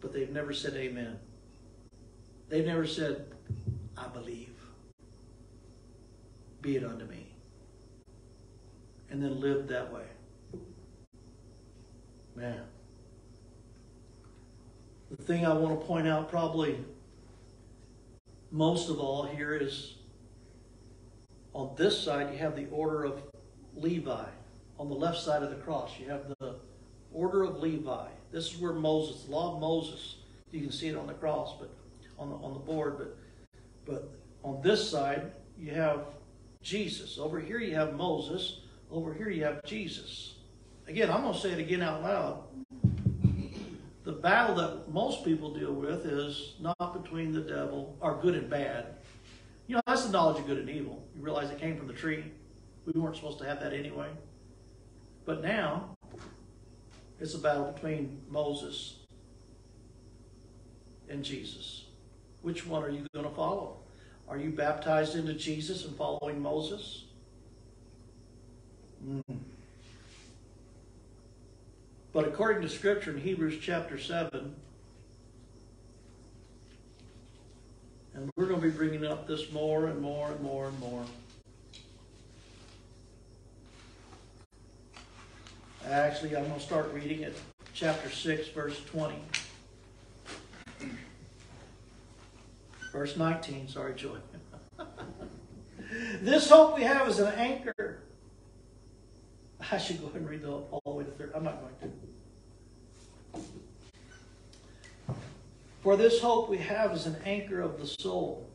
But they've never said amen. They've never said, I believe. Be it unto me. And then lived that way. Man. The thing I want to point out probably most of all here is on this side you have the order of Levi. On the left side of the cross you have the order of Levi. This is where Moses, the law of Moses, you can see it on the cross, but on the, on the board, but but on this side you have Jesus. Over here you have Moses. Over here you have Jesus. Again, I'm going to say it again out loud. The battle that most people deal with is not between the devil, or good and bad. You know, that's the knowledge of good and evil. You realize it came from the tree. We weren't supposed to have that anyway. But now, it's a battle between Moses and Jesus. Which one are you going to follow? Are you baptized into Jesus and following Moses? Mm. But according to Scripture in Hebrews chapter seven, and we're going to be bringing up this more and more and more and more. Actually, I'm going to start reading at chapter six, verse twenty. Verse nineteen, sorry, Joy. This hope we have is an anchor. I should go ahead and read the, all the way to third. I'm not going to. For this hope we have is an anchor of the soul,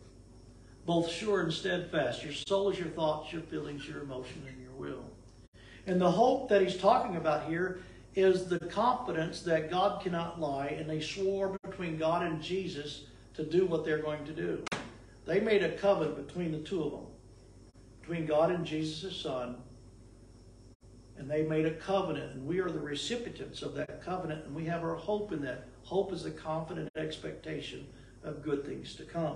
both sure and steadfast. Your soul is your thoughts, your feelings, your emotion, and your will. And the hope that he's talking about here is the confidence that God cannot lie, and they swore between God and Jesus to do what they're going to do. They made a covenant between the two of them, between God and Jesus, his son, and they made a covenant, and we are the recipients of that covenant, and we have our hope in that. Hope is the confident expectation of good things to come.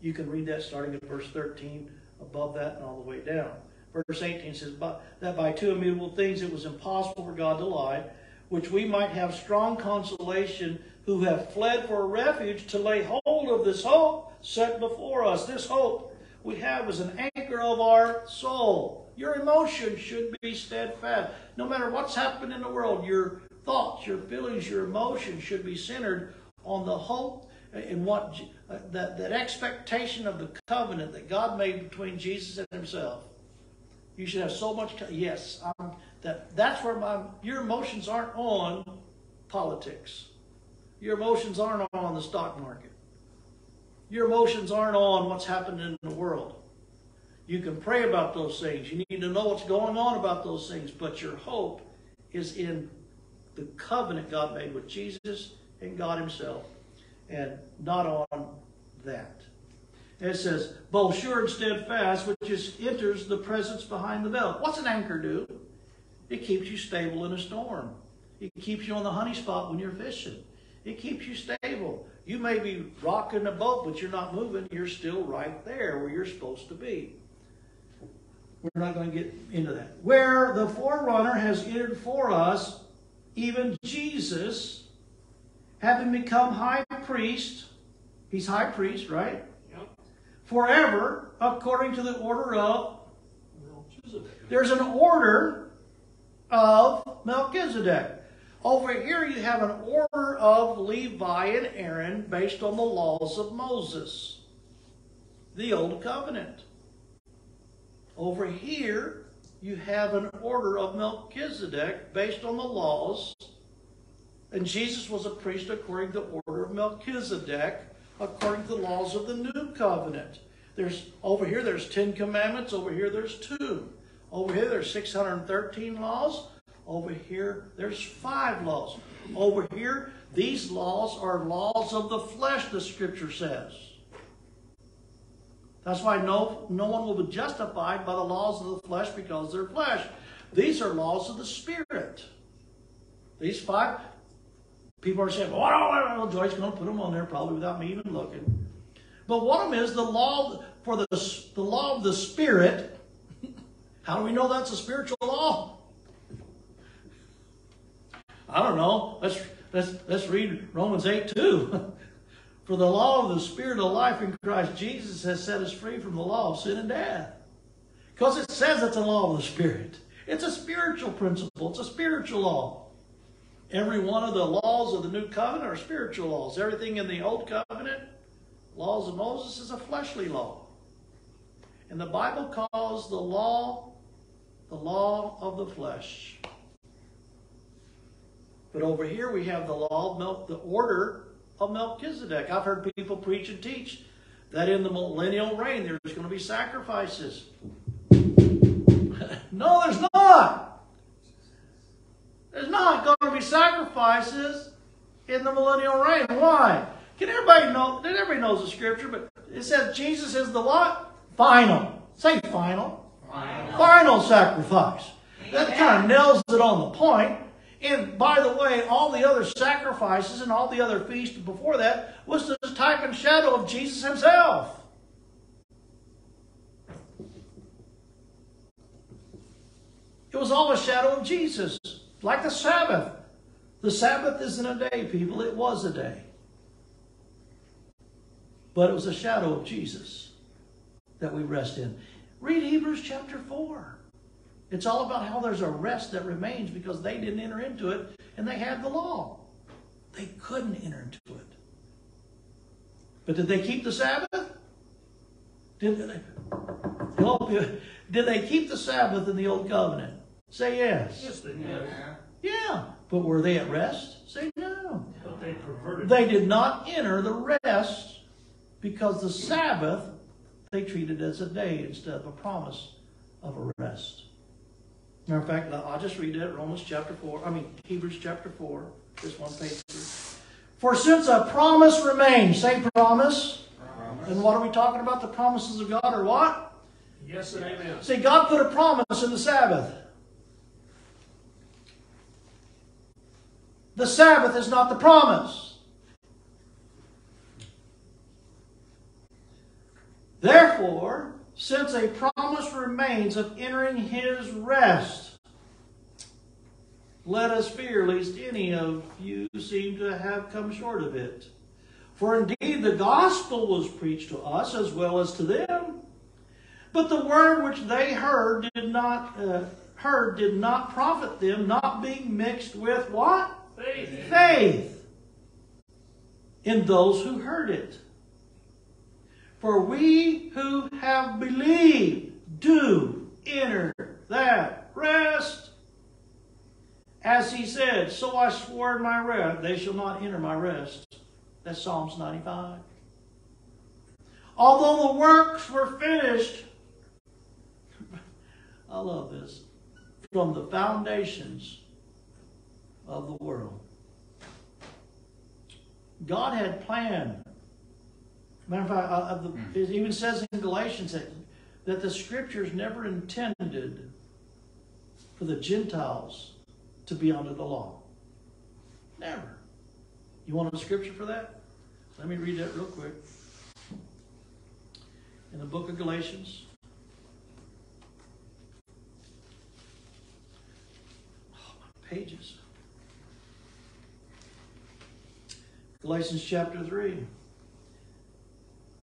You can read that starting at verse thirteen, above that, and all the way down. Verse eighteen says, that by two immutable things it was impossible for God to lie, which we might have strong consolation who have fled for a refuge to lay hold of this hope set before us. This hope we have is an anchor of our soul. Your emotions should be steadfast. No matter what's happened in the world, your thoughts, your feelings, your emotions should be centered on the hope and what uh, that, that expectation of the covenant that God made between Jesus and himself. You should have so much, yes, I'm, that, that's where my, your emotions aren't on politics. Your emotions aren't on the stock market. Your emotions aren't on what's happening in the world. You can pray about those things. You need to know what's going on about those things, but your hope is in the covenant God made with Jesus and God himself, and not on that. It says, both sure and steadfast, which is enters the presence behind the veil. What's an anchor do? It keeps you stable in a storm. It keeps you on the honey spot when you're fishing. It keeps you stable. You may be rocking the boat, but you're not moving. You're still right there where you're supposed to be. We're not going to get into that. Where the forerunner has entered for us, even Jesus, having become high priest, he's high priest, right? Forever, according to the order of Melchizedek. There's an order of Melchizedek. Over here you have an order of Levi and Aaron based on the laws of Moses, the old covenant. Over here you have an order of Melchizedek based on the laws, and Jesus was a priest according to the order of Melchizedek, according to the laws of the new covenant. There's over here there's ten commandments, over here there's two. Over here there's six hundred thirteen laws, over here there's five laws. Over here these laws are laws of the flesh, the scripture says. That's why no, no one will be justified by the laws of the flesh because they're flesh. These are laws of the spirit. These five. People are saying, well, Joy's going to put them on there probably without me even looking. But one of them is the law for the, the law of the Spirit. How do we know that's a spiritual law? I don't know. Let's, let's, let's read Romans eight two. For the law of the Spirit of life in Christ Jesus has set us free from the law of sin and death. Because it says it's a law of the Spirit. It's a spiritual principle. It's a spiritual law. Every one of the laws of the new covenant are spiritual laws. Everything in the old covenant, laws of Moses, is a fleshly law. And the Bible calls the law the law of the flesh. But over here we have the law, Mel- the order of Melchizedek. I've heard people preach and teach that in the millennial reign there's going to be sacrifices. No, there's not. There's not going to be sacrifices in the millennial reign. Why? Can everybody know? Everybody knows the scripture, but it says Jesus is the what? Final. Say final. Final, final sacrifice. Amen. That kind of nails it on the point. And by the way, all the other sacrifices and all the other feasts before that was the type and shadow of Jesus himself. It was all a shadow of Jesus, like the Sabbath. The Sabbath isn't a day, people. It was a day. But it was a shadow of Jesus that we rest in. Read Hebrews chapter four. It's all about how there's a rest that remains because they didn't enter into it and they had the law. They couldn't enter into it. But did they keep the Sabbath? Did they, did they keep the Sabbath in the Old Covenant? Say yes. Yes, they did. Yeah. But were they at rest? Say no. But they perverted. They did not enter the rest because the Sabbath they treated as a day instead of a promise of a rest. Matter of fact, I'll just read it, Romans chapter four, I mean Hebrews chapter four, this one page. For since a promise remains, say promise. Promise. And what are we talking about? The promises of God are what? Yes and amen. See, God put a promise in the Sabbath. The Sabbath is not the promise. Therefore, since a promise remains of entering his rest, let us fear lest any of you seem to have come short of it. For indeed the gospel was preached to us as well as to them, but the word which they heard did not uh, heard did not profit them, not being mixed with what? Faith. Faith in those who heard it. For we who have believed do enter that rest. As he said, so I swore in my wrath, they shall not enter my rest. That's Psalms ninety-five. Although the works were finished, I love this, from the foundations of the world. God had planned. Matter of fact, of the, it even says in Galatians that, that the scriptures never intended for the Gentiles to be under the law. Never. You want a scripture for that? Let me read that real quick. In the book of Galatians. Oh, my pages. Galatians chapter three.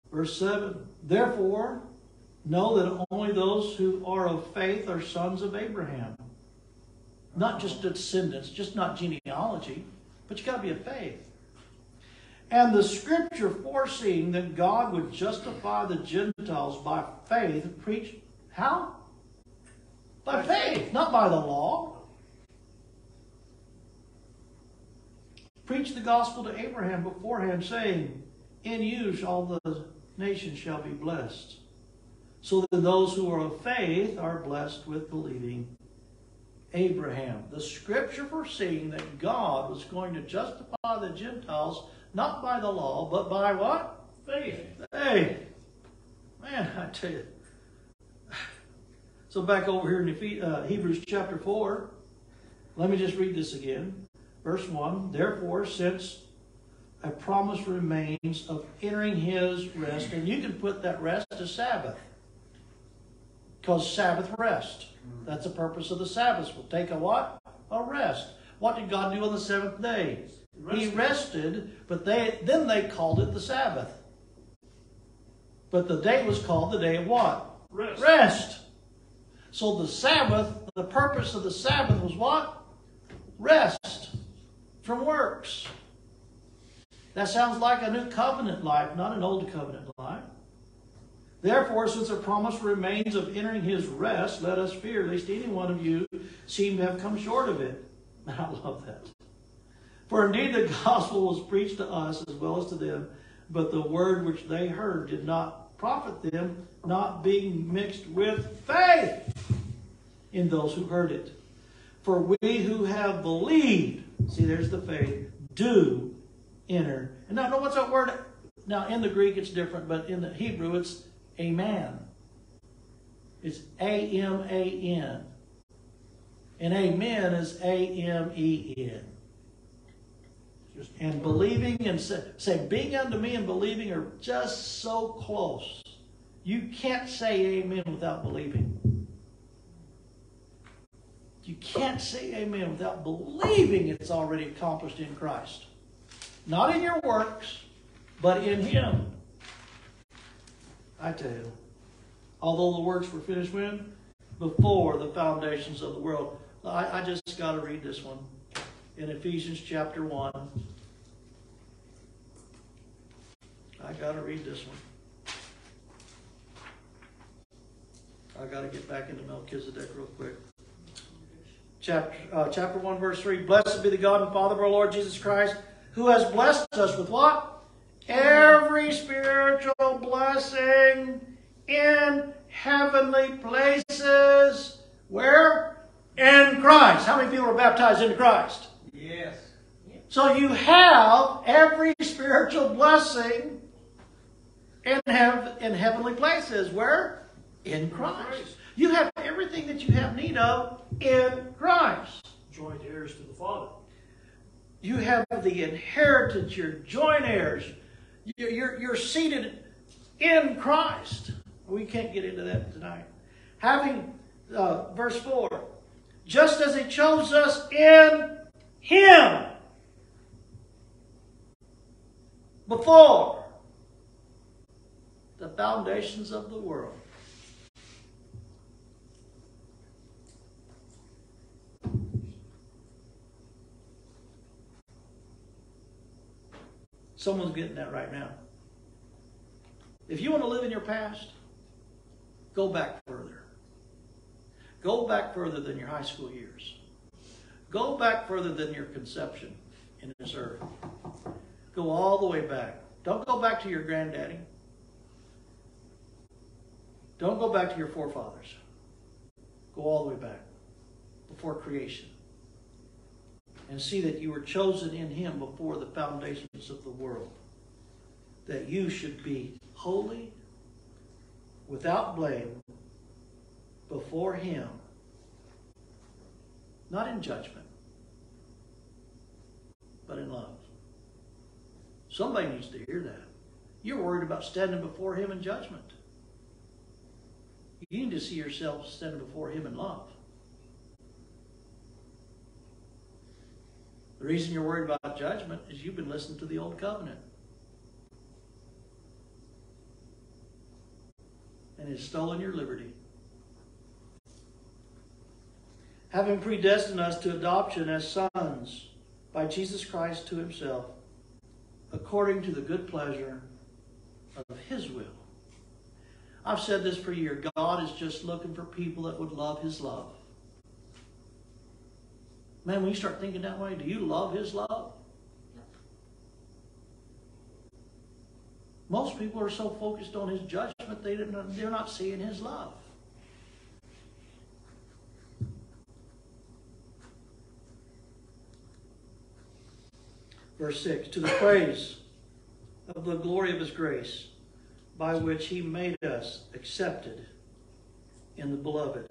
Verse seven, therefore, know that only those who are of faith are sons of Abraham. Not just descendants, just not genealogy, but you got to be of faith. And the scripture foreseeing that God would justify the Gentiles by faith, preached how? By faith, not by the law. Preach the gospel to Abraham beforehand, saying, in you all the nations shall be blessed. So that those who are of faith are blessed with believing Abraham. The scripture foreseeing that God was going to justify the Gentiles, not by the law, but by what? Faith. Faith. Man, I tell you. So back over here in Hebrews chapter four, let me just read this again. Verse one, therefore, since a promise remains of entering his rest. And you can put that rest as Sabbath. Because Sabbath rest. That's the purpose of the Sabbath. We'll take a what? A rest. What did God do on the seventh day? He rested, but they then they called it the Sabbath. But the day was called the day of what? Rest. Rest. So the Sabbath, the purpose of the Sabbath was what? Rest. from works. That sounds like a new covenant life, not an old covenant life. Therefore, since the promise remains of entering his rest, let us fear, lest any one of you seem to have come short of it. And I love that. For indeed the gospel was preached to us as well as to them, but the word which they heard did not profit them, not being mixed with faith in those who heard it. For we who have believed, see there's the faith, do enter. And now know what's that word? Now in the Greek it's different, but in the Hebrew it's amen. It's A M A N. And amen is A M E N. And believing and say, say, being unto me and believing are just so close. You can't say amen without believing. You can't say amen without believing it's already accomplished in Christ. Not in your works, but in Him. I tell you, although the works were finished when? Before the foundations of the world. I, I just got to read this one. In Ephesians chapter one. I got to read this one. I got to get back into Melchizedek real quick. Chapter, uh, chapter one, verse three. Blessed be the God and Father of our Lord Jesus Christ, who has blessed us with what? Every spiritual blessing in heavenly places. Where? In Christ. How many people are baptized into Christ? Yes. So you have every spiritual blessing in, hev in heavenly places. Where? In Christ. You have everything that you have need of in Christ. Joint heirs to the Father. You have the inheritance. You're joint heirs. You're, you're, you're seated in Christ. We can't get into that tonight. Having, uh, verse four, just as He chose us in Him. Before the foundations of the world. Someone's getting that right now. If you want to live in your past, go back further. Go back further than your high school years. Go back further than your conception in this earth. Go all the way back. Don't go back to your granddaddy. Don't go back to your forefathers. Go all the way back before creation. And see that you were chosen in Him before the foundations of the world. That you should be holy, without blame, before Him. Not in judgment, but in love. Somebody needs to hear that. You're worried about standing before Him in judgment. You need to see yourself standing before Him in love. The reason you're worried about judgment is you've been listening to the old covenant. And it's stolen your liberty. Having predestined us to adoption as sons by Jesus Christ to Himself, according to the good pleasure of His will. I've said this for a year. God is just looking for people that would love His love. Man, when you start thinking that way, do you love His love? Most people are so focused on His judgment, they didn't, they're not seeing His love. Verse six, to the praise of the glory of His grace, by which He made us accepted in the Beloved,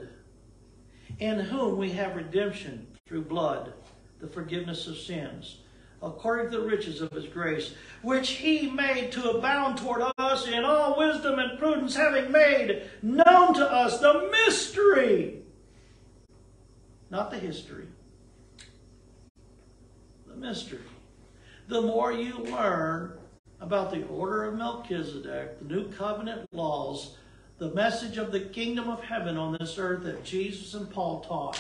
in whom we have redemption through blood, the forgiveness of sins, according to the riches of His grace, which He made to abound toward us in all wisdom and prudence, having made known to us the mystery, not the history, the mystery. The more you learn about the order of Melchizedek, the new covenant laws, the message of the kingdom of heaven on this earth that Jesus and Paul taught,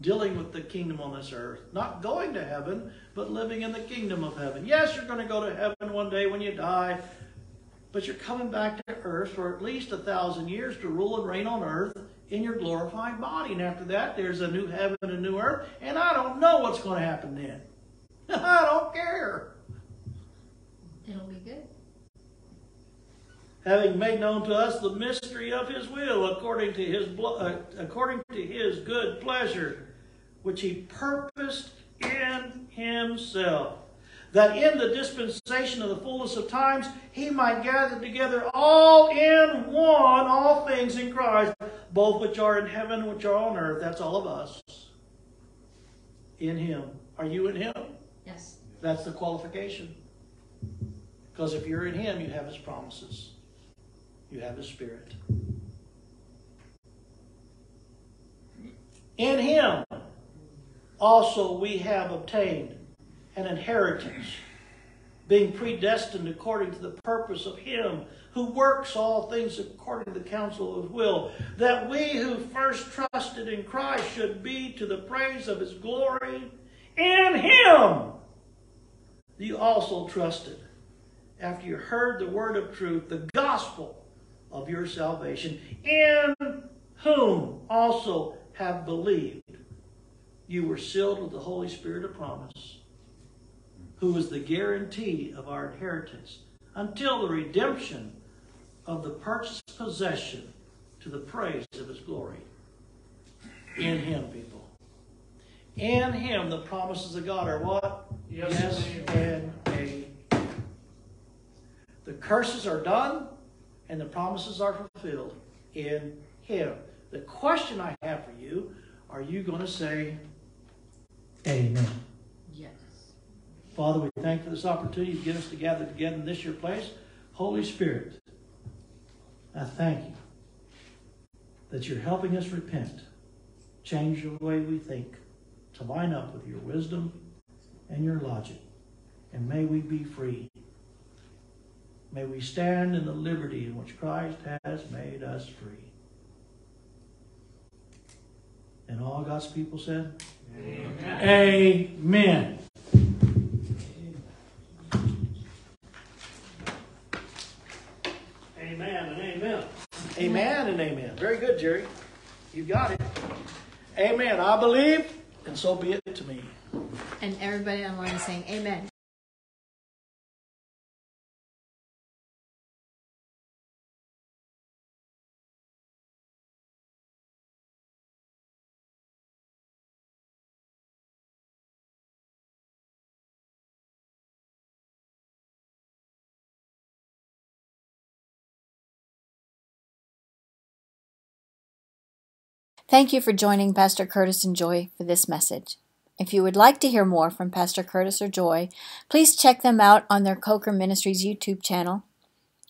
dealing with the kingdom on this earth, not going to heaven, but living in the kingdom of heaven. Yes, you're going to go to heaven one day when you die, but you're coming back to earth for at least a thousand years to rule and reign on earth in your glorified body. And after that, there's a new heaven and a new earth, and I don't know what's going to happen then. I don't care. It'll be good. Having made known to us the mystery of his will, according to his uh, according to his good pleasure, which he purposed in himself, that in the dispensation of the fullness of times he might gather together all in one, all things in Christ, both which are in heaven and which are on earth. That's all of us. In him. Are you in him? Yes. That's the qualification. Because if you're in him, you have his promises. You have his spirit. In him also we have obtained an inheritance, being predestined according to the purpose of him who works all things according to the counsel of his will, that we who first trusted in Christ should be to the praise of his glory. In him you also trusted, after you heard the word of truth, the gospel of your salvation, in whom also have believed, you were sealed with the Holy Spirit of promise, who is the guarantee of our inheritance, until the redemption of the purchased possession to the praise of his glory. In him, people. In him, the promises of God are what? Yes, yes and amen. The curses are done, and the promises are fulfilled in him. The question I have for you, are you going to say amen? Yes. Father, we thank you for this opportunity to get us to gather together in this your place. Holy Spirit, I thank you that you're helping us repent, change the way we think, to line up with your wisdom and your logic. And may we be free. May we stand in the liberty in which Christ has made us free. And all God's people said, amen. Amen. Amen and amen. Amen and amen. Very good, Jerry. You got it. Amen. I believe. And so be it to me. And everybody online is saying amen. Thank you for joining Pastor Curtis and Joy for this message. If you would like to hear more from Pastor Curtis or Joy, please check them out on their Coker Ministries YouTube channel.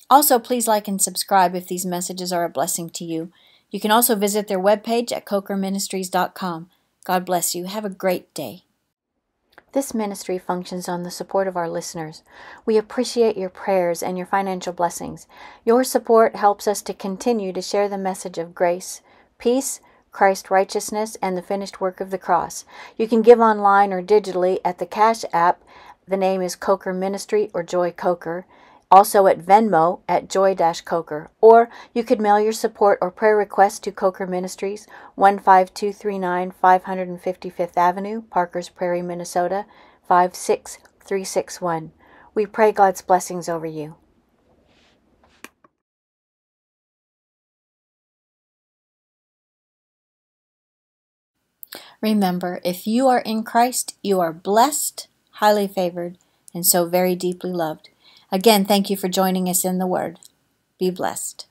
Also, please like and subscribe if these messages are a blessing to you. You can also visit their webpage at coker ministries dot com. God bless you. Have a great day. This ministry functions on the support of our listeners. We appreciate your prayers and your financial blessings. Your support helps us to continue to share the message of grace, peace, Christ's righteousness, and the finished work of the cross. You can give online or digitally at the Cash App. The name is Coker Ministry or Joy Coker. Also at Venmo at Joy Coker. Or you could mail your support or prayer request to Coker Ministries, one five two three nine five fifty-fifth Avenue, Parkers Prairie, Minnesota, five six three six one. We pray God's blessings over you. Remember, if you are in Christ, you are blessed, highly favored, and so very deeply loved. Again, thank you for joining us in the Word. Be blessed.